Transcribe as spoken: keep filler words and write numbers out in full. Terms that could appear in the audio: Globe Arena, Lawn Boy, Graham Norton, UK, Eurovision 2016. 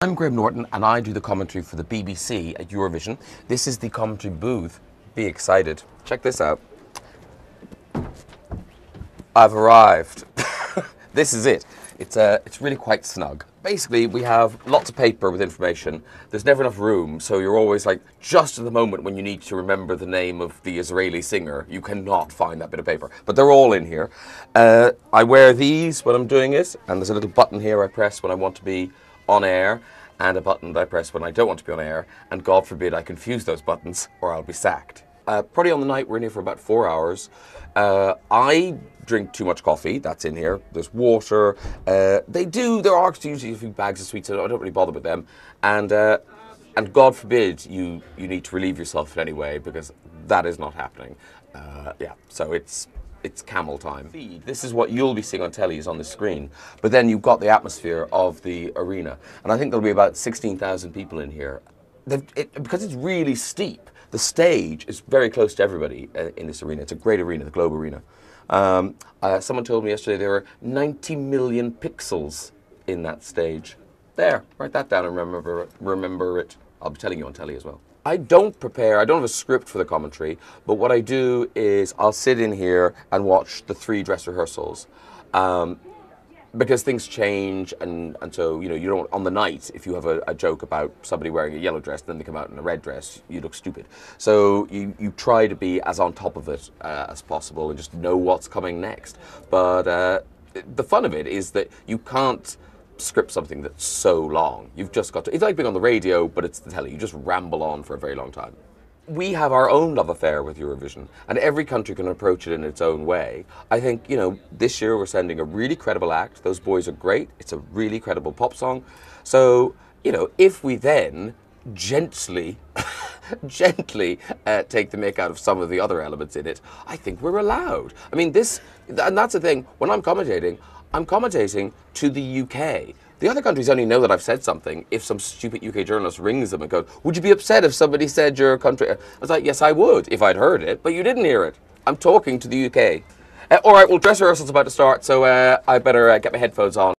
I'm Graham Norton and I do the commentary for the B B C at Eurovision. This is the commentary booth. Be excited. Check this out. I've arrived. This is it. It's, uh, it's really quite snug. Basically, we have lots of paper with information. There's never enough room, so you're always like, just at the moment when you need to remember the name of the Israeli singer, you cannot find that bit of paper. But they're all in here. Uh, I wear these when I'm doing it, and there's a little button here I press when I want to be on air, and a button that I press when I don't want to be on air, and God forbid I confuse those buttons or I'll be sacked. Uh, probably on the night, we're in here for about four hours. Uh, I drink too much coffee, that's in here. There's water. Uh, they do, there are usually a few bags of sweets, so I don't really bother with them. And uh, and God forbid you, you need to relieve yourself in any way, because that is not happening. Uh, yeah, so it's, it's camel time. This is what you'll be seeing on telly, is on the screen, but then you've got the atmosphere of the arena. And I think there'll be about sixteen thousand people in here. It, because it's really steep, the stage is very close to everybody uh, in this arena. It's a great arena, the Globe Arena. Um, uh, someone told me yesterday there are ninety million pixels in that stage. There, write that down and remember, remember it. I'll be telling you on telly as well. I don't prepare, I don't have a script for the commentary, but what I do is I'll sit in here and watch the three dress rehearsals. Um, Because things change, and, and so, you know, you don't, on the night, if you have a, a joke about somebody wearing a yellow dress, then they come out in a red dress, you look stupid. So you, you try to be as on top of it uh, as possible and just know what's coming next. But uh, the fun of it is that you can't script something that's so long. You've just got to, it's like being on the radio, but it's the telly. You just ramble on for a very long time. We have our own love affair with Eurovision, and every country can approach it in its own way. I think, you know, this year we're sending a really credible act. Those boys are great. It's a really credible pop song. So, you know, if we then gently, gently uh, take the mick out of some of the other elements in it, I think we're allowed. I mean, this, and that's the thing, when I'm commentating, I'm commentating to the U K. The other countries only know that I've said something if some stupid U K journalist rings them and goes, "Would you be upset if somebody said your country?" I was like, yes, I would, if I'd heard it, but you didn't hear it. I'm talking to the U K. Uh, all right, well, dress rehearsal's about to start, so uh, I better uh, get my headphones on.